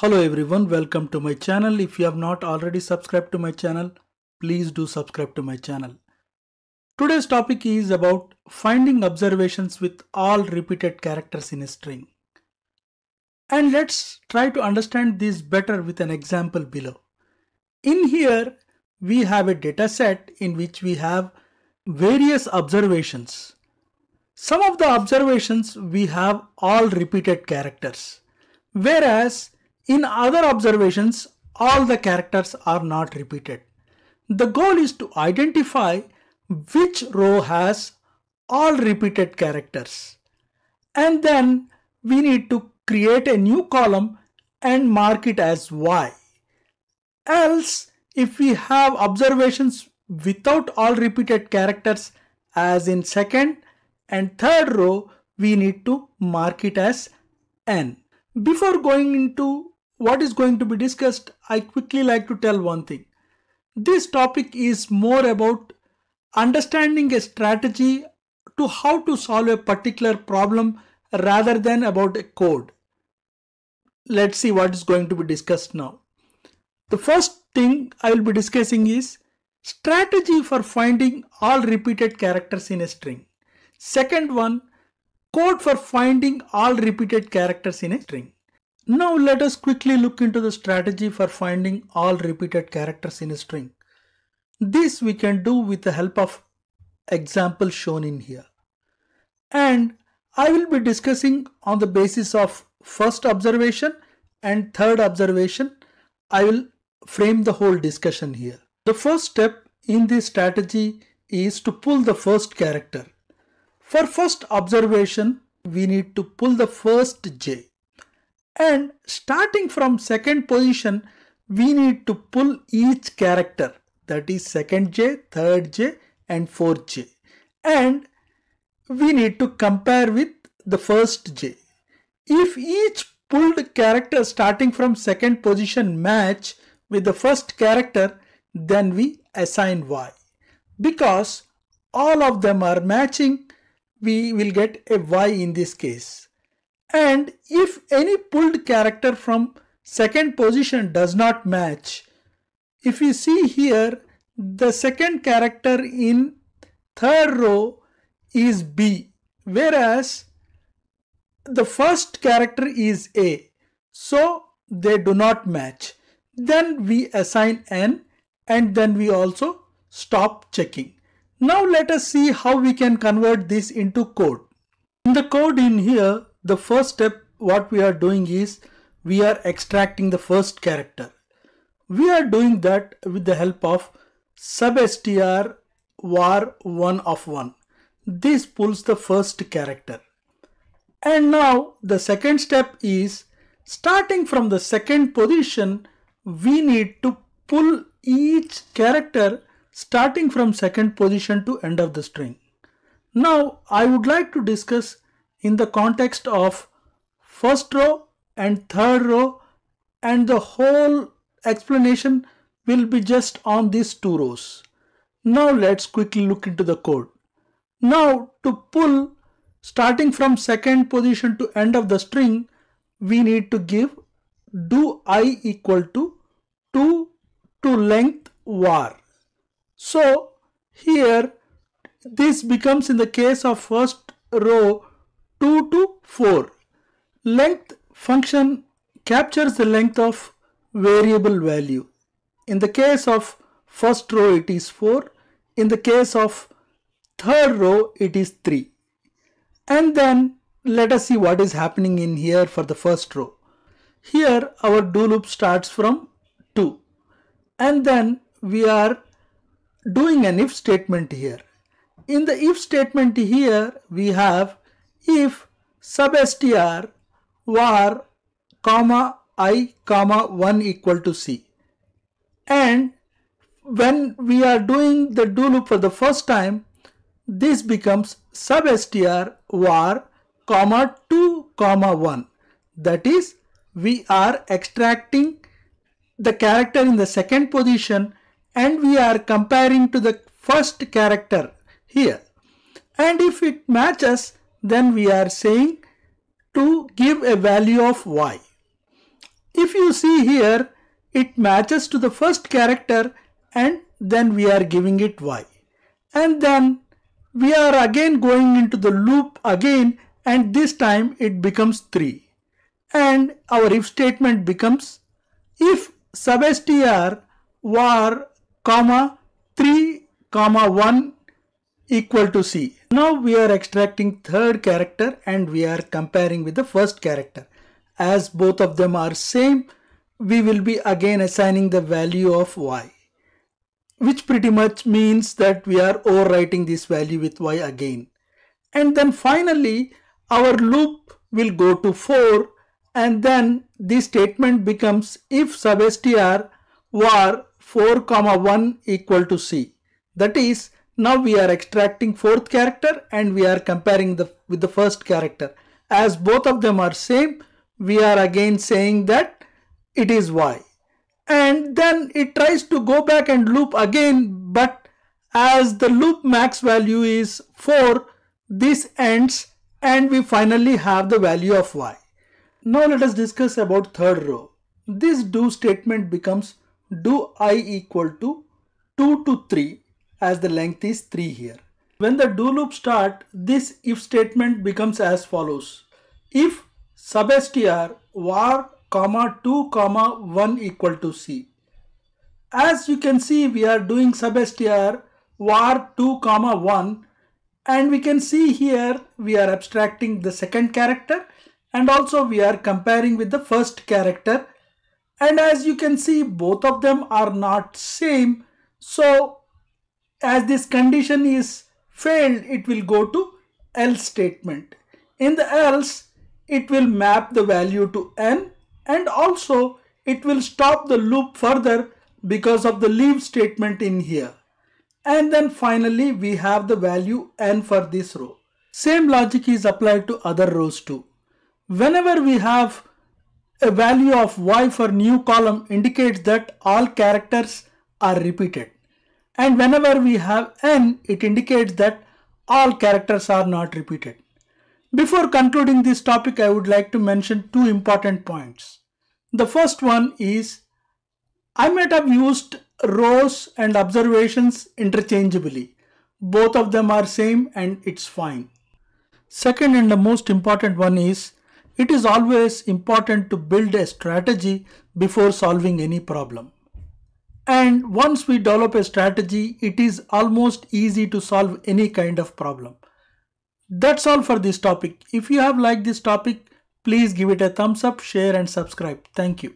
Hello everyone, welcome to my channel. If you have not already subscribed to my channel, please do subscribe to my channel. Today's topic is about finding observations with all repeated characters in a string. And let's try to understand this better with an example below. In here, we have a data set in which we have various observations. Some of the observations we have all repeated characters, whereas in other observations, all the characters are not repeated. The goal is to identify which row has all repeated characters. And then we need to create a new column and mark it as Y. Else, if we have observations without all repeated characters as in second and third row, we need to mark it as N. Before going into what is going to be discussed, I quickly like to tell one thing. This topic is more about understanding a strategy to how to solve a particular problem rather than about a code. Let's see what is going to be discussed now. The first thing I will be discussing is strategy for finding all repeated characters in a string. Second one, code for finding all repeated characters in a string. Now let us quickly look into the strategy for finding all repeated characters in a string. This we can do with the help of example shown in here. And I will be discussing on the basis of first observation and third observation. I will frame the whole discussion here. The first step in this strategy is to pull the first character. For first observation, we need to pull the first J. And starting from second position, we need to pull each character, that is second J, third J and fourth J. And we need to compare with the first J. If each pulled character starting from second position match with the first character, then we assign Y. Because all of them are matching, we will get a Y in this case. And if any pulled character from second position does not match, if you see here, the second character in third row is B, whereas the first character is A. So they do not match. Then we assign N and then we also stop checking. Now let us see how we can convert this into code. In the code in here, the first step what we are doing is we are extracting the first character. We are doing that with the help of substr var 1 of 1. This pulls the first character. And now the second step is starting from the second position, we need to pull each character starting from second position to end of the string. Now I would like to discuss in the context of first row and third row, and the whole explanation will be just on these two rows. Now let's quickly look into the code. Now to pull starting from second position to end of the string, we need to give do I equal to 2 to length var. So here this becomes, in the case of first row, 2 to 4. Length function captures the length of variable value. In the case of first row it is 4. In the case of third row it is 3. And then let us see what is happening in here for the first row. Here our do loop starts from 2. And then we are doing an if statement here. In the if statement here we have if substr var comma I comma 1 equal to C. And when we are doing the do loop for the first time, this becomes substr var comma 2 comma 1. That is, we are extracting the character in the second position and we are comparing to the first character here. And if it matches, then we are saying to give a value of Y. If you see here, it matches to the first character and then we are giving it y. And then we are again going into the loop again, and this time it becomes 3. And our if statement becomes if substr var comma 3 comma 1 equal to c. Now we are extracting third character and we are comparing with the first character. As both of them are same, we will be again assigning the value of y, which pretty much means that we are overwriting this value with y again. And then finally our loop will go to 4, and then this statement becomes if substr var 4 comma 1 equal to c. That is, now we are extracting fourth character and we are comparing with the first character. As both of them are same, we are again saying that it is y. And then it tries to go back and loop again, but as the loop max value is 4, this ends and we finally have the value of y. Now let us discuss about third row. This do statement becomes do I equal to 2 to 3. As the length is 3 here. When the do loop starts, this if statement becomes as follows. If substr var comma 2 comma 1 equal to c. As you can see, we are doing substr var 2 comma 1, and we can see here we are abstracting the second character and also we are comparing with the first character, and as you can see both of them are not same. So as this condition is failed, it will go to else statement. In the else, it will map the value to n, and also it will stop the loop further because of the leave statement in here. And then finally we have the value n for this row. Same logic is applied to other rows too. Whenever we have a value of y for new column, indicates that all characters are repeated. And whenever we have n, it indicates that all characters are not repeated. Before concluding this topic, I would like to mention two important points. The first one is, I might have used rows and observations interchangeably. Both of them are same and it's fine. Second and the most important one is, it is always important to build a strategy before solving any problem. And once we develop a strategy, it is almost easy to solve any kind of problem. That's all for this topic. If you have liked this topic, please give it a thumbs up, share and subscribe. Thank you.